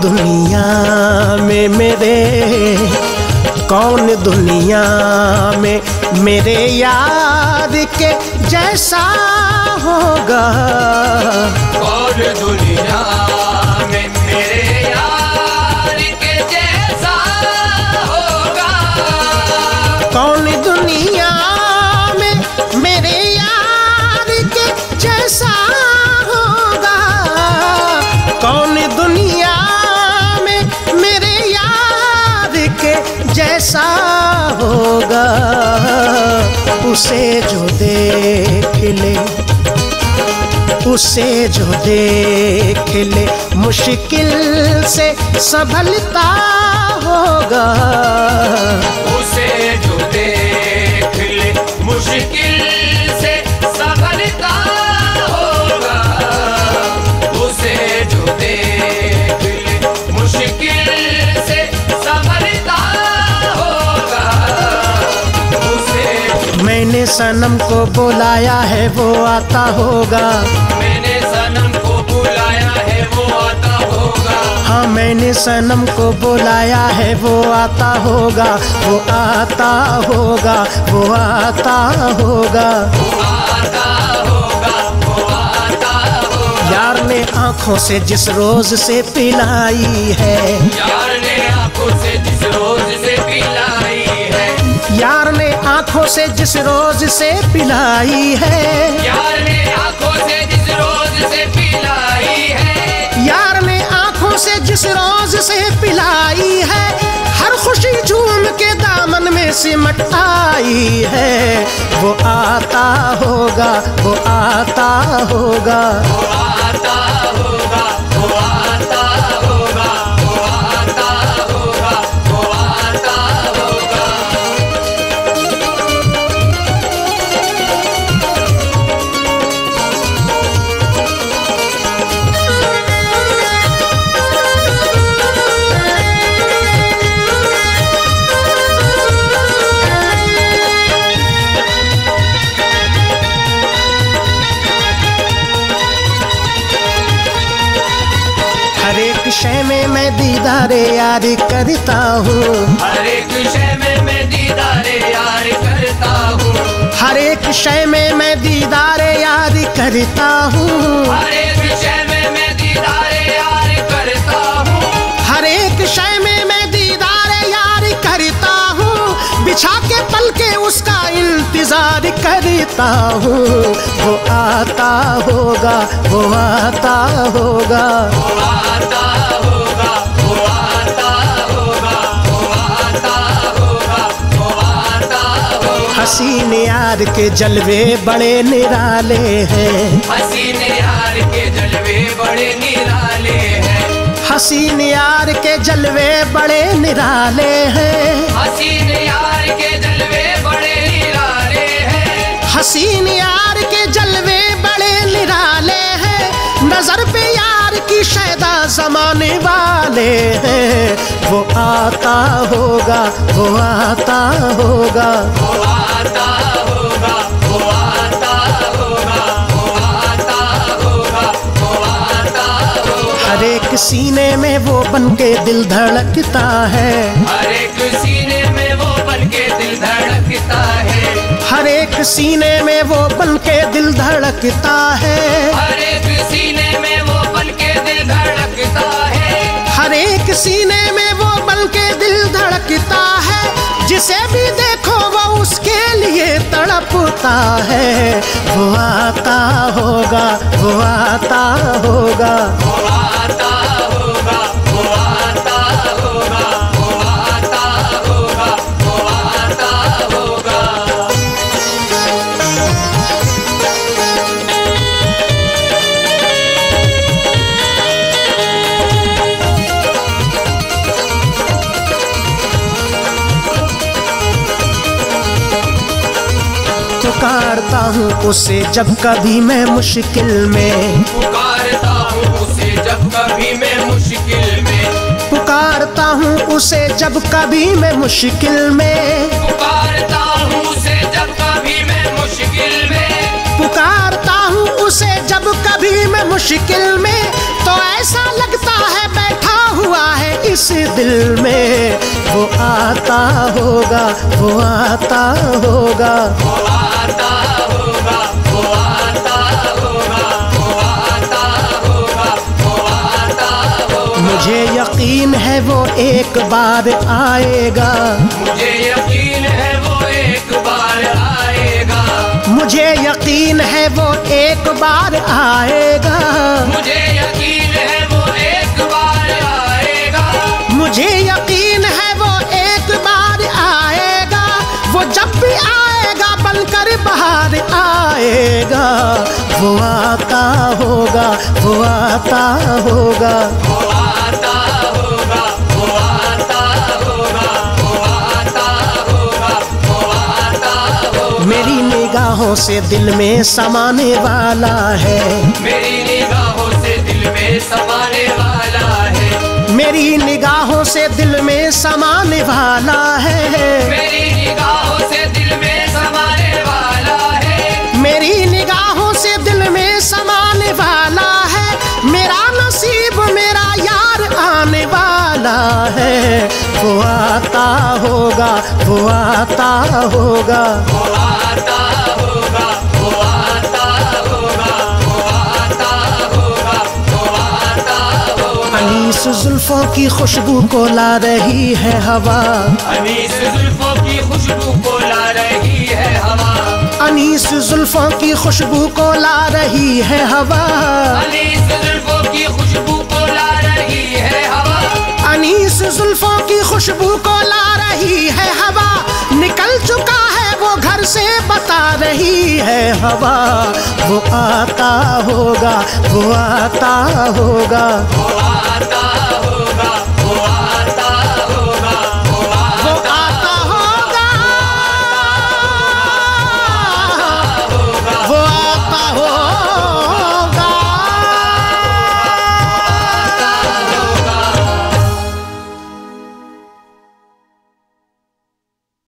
दुनिया में मेरे, कौन दुनिया में मेरे यार के जैसा होगा, कौन दुनिया में मेरे यार के जैसा होगा, कौन दुनिया में मेरे यार के जैसा होगा, कौन दुनिया में मेरे यार के जैसा होगा। उसे जो देख ले, उसे जो देख ले, मुश्किल से संभलता होगा, उसे जो देख ले, मुश्किल से संभलता होगा, उसे जो देख ले, मुश्किल से संभलता होगा, उसे। मैंने सनम को बुलाया है वो आता होगा, मैंने सनम को बुलाया है वो आता होगा, वो आता होगा, वो आता होगा, वो आता होगा, वो आता होगा। यार ने आँखों से जिस रोज से पिलाई है, यार ने आँखों से जिस रोज से पिलाई है, यार ने आँखों से जिस रोज से पिलाई है, यार ने आँखों से जिस रोज से पिलाई है, यार ने से जिस रोज से पिलाई है, हर खुशी झूम के दामन में सिमट आई है, वो आता होगा, वो आता होगा, वो आता होगा, वो आता होगा, वो आता होगा, वो आता होगा। हर एक शय में मैं दीदारे यार करता हूँ, हर एक शय में मैं दीदारे यार करता हूँ, हर एक शय में मैं दीदारे यार करता हूँ, हर एक शय में मैं दीदारे यार करता हूँ, हर एक शय में मैं दीदारे यार करता हूँ, बिछा के पल के उसका इंतजार करता हूँ, वो आता होगा, वो आता होगा, हसीन यार के जलवे बड़े निराले हैं, हसीन यार के जलवे बड़े निराले हैं, हसीन यार के जलवे बड़े निराले हैं, हसीन यार के जलवे बड़े निराले हैं, हसीन यार के जलवे बड़े निराले हैं, नजर पे यार की शैदा जमाने वाले हैं, वो आता होगा, वो आता होगा, हर एक सीने में वो बनके दिल धड़कता है, हर एक सीने में वो बनके दिल धड़कता है, हर एक सीने में वो बनके दिल धड़कता है, हर एक सीने में वो बनके दिल धड़कता है, हर एक सीने में वो बनके दिल धड़कता है, जिसे भी देखो वो उसके लिए तड़पता है, वो आता होगा, वो आता होगा, वो आता होगा, वो आता होगा, वो आता होगा, वो आता होगा। पुकारता हूँ उसे जब कभी मैं मुश्किल में, पुकारता हूँ उसे जब कभी मैं मुश्किल में, पुकारता हूँ उसे जब कभी मैं मुश्किल में, पुकारता हूँ उसे जब कभी मैं मुश्किल में, पुकारता हूँ उसे जब कभी मैं मुश्किल में, तो ऐसा लगता है बैठा हुआ इस दिल में वो आता होगा, वो आता होगा, वो आता होगा, वो आता होगा, वो आता होगा, वो आता होगा। मुझे यकीन है वो एक बार आएगा, मुझे यकीन है वो एक बार आएगा, मुझे यकीन है वो एक बार आएगा, मुझे यकीन है वो एक बार आएगा, मुझे यकीन है वो एक बार आएगा। वो जब भी आएगा बनकर बाहर आएगा, वो आता होगा, वो आता होगा, वो आता होगा, वो आता होगा, वो आता होगा, वो आता होगा। मेरी निगाहों से दिल में समाने वाला है, मेरी निगाहों से दिल में समाने वाला है, मेरी निगाहों से दिल में समाने वाला है, मेरी निगाहों से दिल में समाने वाला है, मेरी निगाहों से दिल में समाने वाला है। मेरा नसीब मेरा यार आने वाला है, वो आता होगा, वो आता होगा, वो आता होगा, वो आता होगा, वो आता होगा, वो आता होगा। अनीस जुल्फों की खुशबू को ला रही है हवा, अनीस जुल्फों की खुशबू को ला रही है हवा, अनीस जुल्फों की खुशबू को ला रही है हवा, अनीस जुल्फों की खुशबू को ला रही है हवा, अनीस जुल्फों की खुशबू को ला रही है हवा। निकल चुका है वो घर से बता रही है हवा, वो आता होगा, वो आता होगा, वो आता होगा।